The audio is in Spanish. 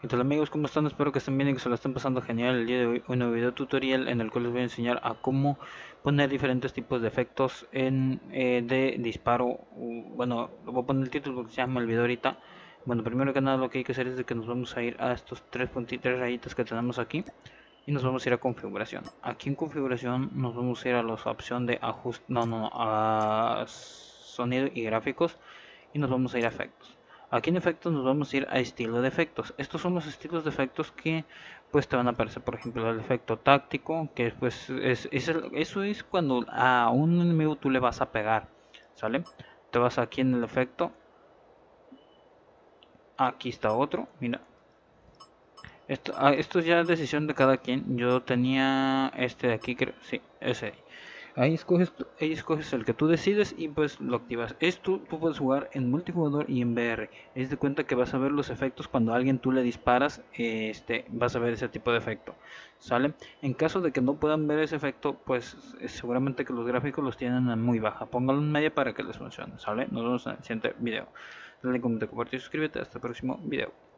¿Qué tal amigos? ¿Cómo están? Espero que estén bien y que se lo estén pasando genial. El día de hoy un nuevo video tutorial en el cual les voy a enseñar a cómo poner diferentes tipos de efectos de disparo. Bueno, voy a poner el título porque ya me olvidó ahorita. Bueno, primero que nada lo que hay que hacer es de que nos vamos a ir a estos tres rayitas que tenemos aquí. Y nos vamos a ir a configuración. Aquí en configuración nos vamos a ir a la opción de ajuste, a sonido y gráficos. Y nos vamos a ir a efectos. Aquí en efectos nos vamos a ir a estilo de efectos. Estos son los estilos de efectos que pues te van a aparecer, por ejemplo el efecto táctico, que pues eso es cuando a un enemigo tú le vas a pegar, ¿sale? Te vas aquí en el efecto, aquí está otro, mira. Esto ya es decisión de cada quien. Yo tenía este de aquí, creo, sí, ese. Ahí escoges el que tú decides y pues lo activas. Esto tú puedes jugar en multijugador y en VR. Es de cuenta que vas a ver los efectos cuando a alguien tú le disparas, vas a ver ese tipo de efecto, ¿sale? En caso de que no puedan ver ese efecto, pues seguramente que los gráficos los tienen en muy baja. Póngalo en media para que les funcione, ¿sale? Nos vemos en el siguiente video. Dale, comenta, comparte y suscríbete. Hasta el próximo video.